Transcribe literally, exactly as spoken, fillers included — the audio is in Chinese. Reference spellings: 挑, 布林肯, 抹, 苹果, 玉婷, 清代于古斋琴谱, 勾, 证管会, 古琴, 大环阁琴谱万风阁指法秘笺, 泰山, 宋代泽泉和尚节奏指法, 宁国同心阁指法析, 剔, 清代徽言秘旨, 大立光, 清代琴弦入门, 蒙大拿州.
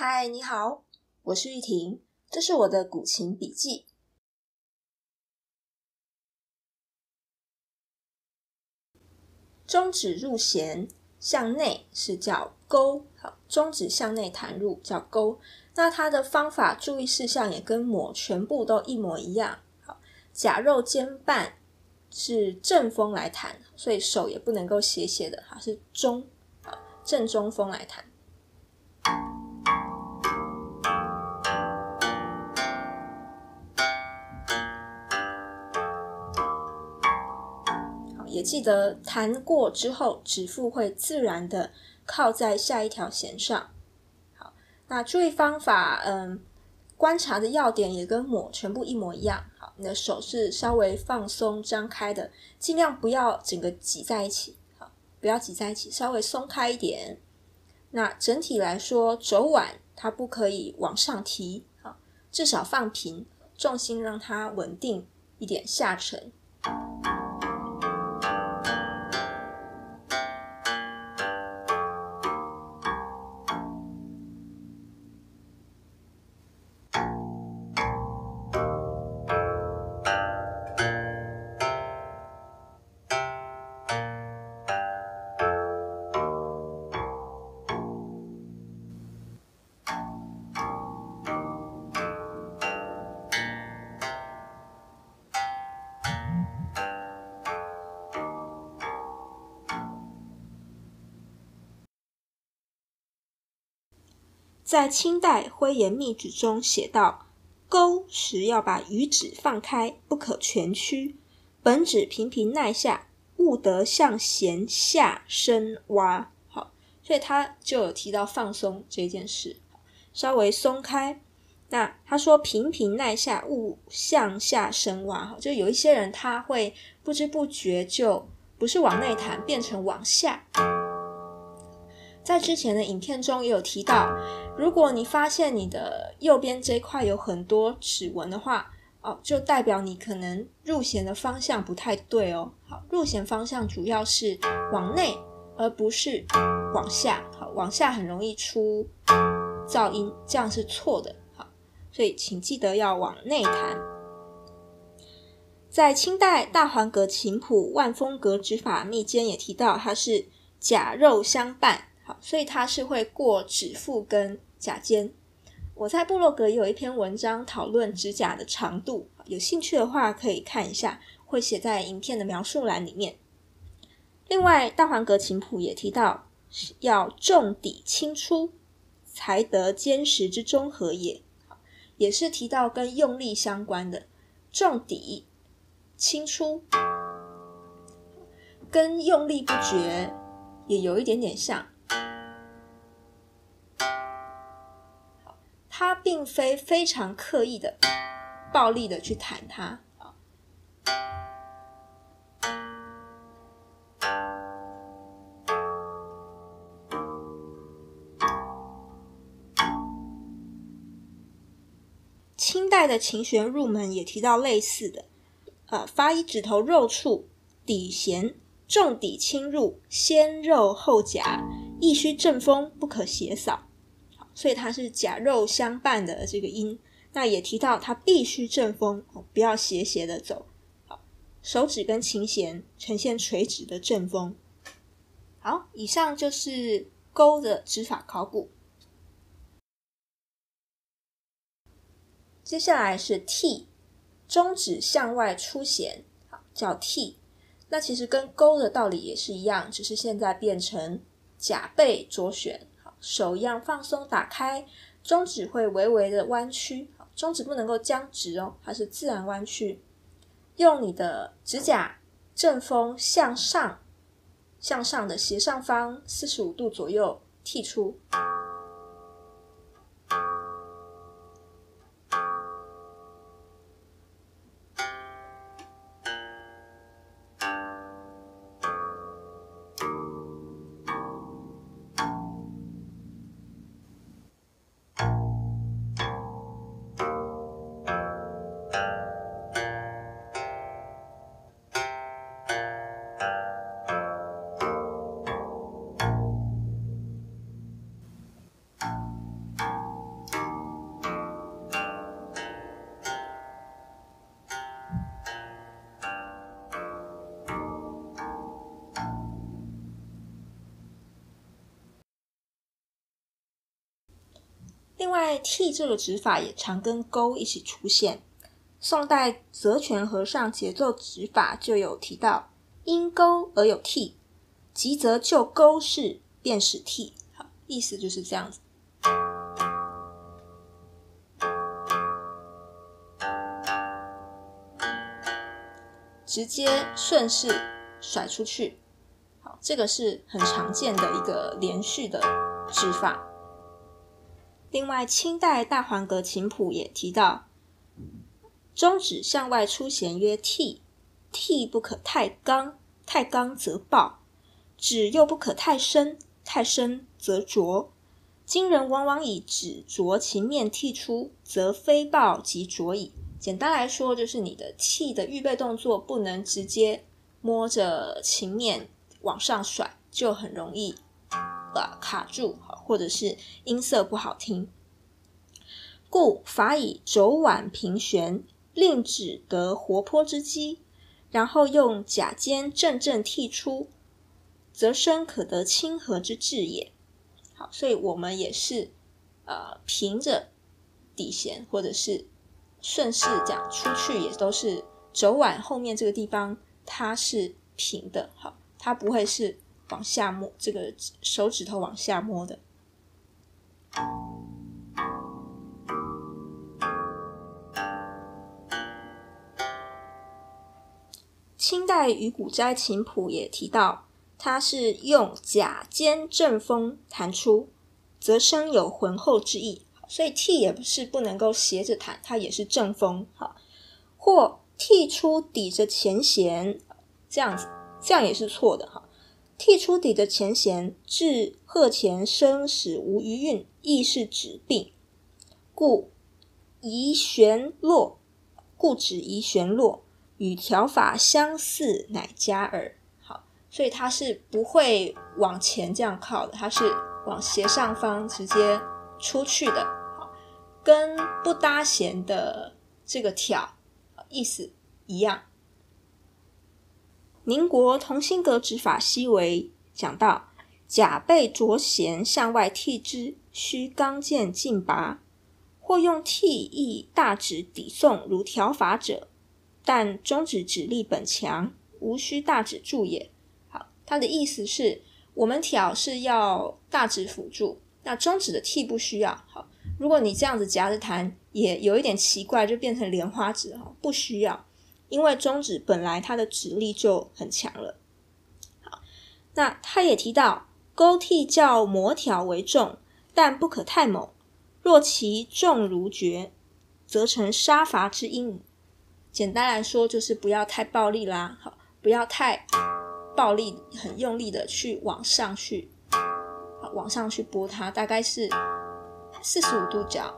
嗨，你好，我是玉婷，这是我的古琴笔记。中指入弦向内是叫勾，中指向内弹入叫勾。那它的方法注意事项也跟抹全部都一模一样。好，甲肉肩瓣是正风来弹，所以手也不能够斜斜的，它是中，正中风来弹。也记得弹过之后，指腹会自然的靠在下一条弦上。好，那注意方法，嗯，观察的要点也跟抹全部一模一样。好，你的手是稍微放松、张开的，尽量不要整个挤在一起。好，不要挤在一起，稍微松开一点。那整体来说，肘腕它不可以往上提，好，至少放平，重心让它稳定一点下沉。在清代徽言秘旨中写道，勾时要把鱼指放开，不可全屈，本指平平耐下，勿得向弦下深挖。好，所以他就有提到放松这件事，稍微松开。那他说平平耐下，勿向下深挖，就有一些人他会不知不觉就不是往内弹，变成往下。在之前的影片中也有提到，如果你发现你的右边这块有很多指纹的话，哦，就代表你可能入弦的方向不太对哦。好，入弦方向主要是往内，而不是往下。好，往下很容易出噪音，这样是错的。好，所以请记得要往内弹。在清代《大环阁琴谱万风阁指法秘笺》也提到，它是甲肉相伴。好，所以它是会过指腹跟甲尖。我在部落格有一篇文章讨论指甲的长度，有兴趣的话可以看一下，会写在影片的描述栏里面。另外，大环阁琴谱也提到，要重底轻出，才得坚实之中和也。也是提到跟用力相关的，重底轻出，跟用力不绝也有一点点像。它并非非常刻意的暴力的去弹它，清代的琴弦入门也提到类似的，呃，发一指头肉处底弦，重底轻入，先肉后夹，亦须正风，不可斜扫。所以它是甲肉相伴的这个音，那也提到它必须正风，不要斜斜的走。好，手指跟琴弦呈现垂直的正风。好，以上就是勾的指法考古。接下来是剔，中指向外出弦，好，叫剔。那其实跟勾的道理也是一样，只是现在变成甲背着弦。手一样放松打开，中指会微微的弯曲，中指不能够僵直哦，它是自然弯曲。用你的指甲正锋向上，向上的斜上方四十五度左右剔出。另外剔这个指法也常跟勾一起出现。宋代泽泉和尚节奏指法就有提到，因勾而有剔，即则就勾式便使剔。好，意思就是这样子。直接顺势甩出去。好，这个是很常见的一个连续的指法。另外清代大环阁琴谱也提到，中指向外出弦曰剔，剔不可太刚，太刚则暴，指又不可太深，太深则浊。今人往往以指浊琴面剔出，则非暴即浊矣。简单来说就是你的剔的预备动作不能直接摸着琴面往上甩，就很容易卡住，或者是音色不好听。故法以肘腕平旋，令指得活泼之机，然后用甲尖正正剔出，则声可得清和之致也。好，所以我们也是呃平着底弦，或者是顺势这样出去，也都是肘腕后面这个地方它是平的。好，它不会是往下摸，这个手指头往下摸的。清代于古斋琴谱也提到，它是用甲尖正风弹出，则声有浑厚之意。所以剔也不是不能够斜着弹，它也是正风。好，或剔出抵着前弦，这样子，这样也是错的。好，剔出底的前弦，至和前声始无余韵，亦是指病。故移弦落，故指移弦落，与调法相似，乃佳耳。好，所以它是不会往前这样靠的，它是往斜上方直接出去的。好，跟不搭弦的这个挑意思一样。宁国同心阁指法析为讲到，甲背着弦向外剔之，须刚健劲拔，或用剔亦大指抵送如调法者，但中指指力本强，无需大指助也。好，它的意思是我们挑是要大指辅助，那中指的剔不需要。好，如果你这样子夹着弹也有一点奇怪，就变成莲花指，不需要，因为中指本来它的指力就很强了。好，那他也提到，勾剔较磨挑为重，但不可太猛，若其重如绝，则成杀伐之音。简单来说就是不要太暴力啦。好，不要太暴力，很用力的去往上去，往上去拨它，大概是四十五度角。